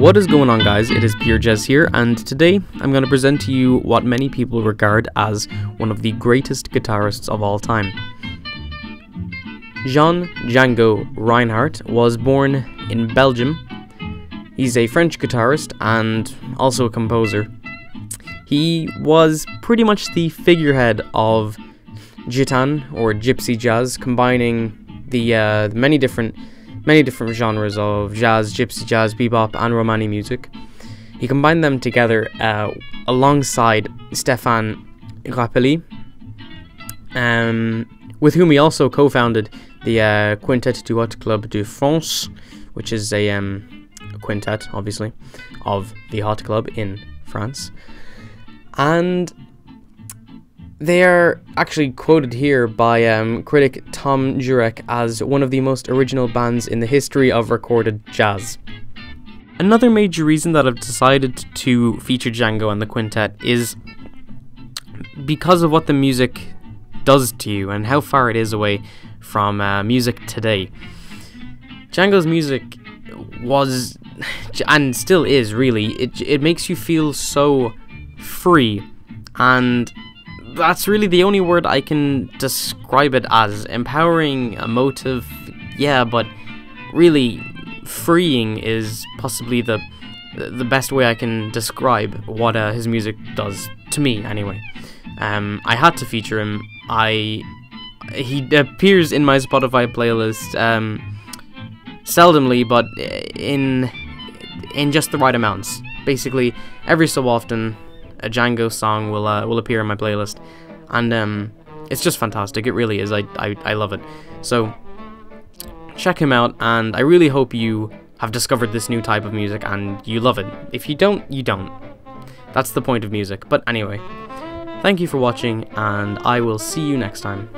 What is going on, guys? It is Pure Jez here, and today I'm going to present to you what many people regard as one of the greatest guitarists of all time. Jean Django Reinhardt was born in Belgium. He's a French guitarist and also a composer. He was pretty much the figurehead of Gitan or gypsy jazz, combining the many different genres of jazz, gypsy jazz, bebop and Romani music. He combined them together alongside Stephane Grappelli, with whom he also co-founded the Quintet du Hot Club de France, which is a quintet, obviously, of the Hot Club in France. And they are actually quoted here by critic Tom Jurek as one of the most original bands in the history of recorded jazz. Another major reason that I've decided to feature Django and the quintet is because of what the music does to you and how far it is away from music today. Django's music was, and still is really, it makes you feel so free, and that's really the only word I can describe it as. Empowering, emotive, yeah, but really freeing is possibly the best way I can describe what his music does, to me anyway. I had to feature him. He appears in my Spotify playlist seldomly, but in just the right amounts. Basically, every so often a Django song will appear in my playlist, and it's just fantastic. It really is. I love it. So check him out, and I really hope you have discovered this new type of music and you love it. If you don't, you don't. That's the point of music. But anyway, thank you for watching, and I will see you next time.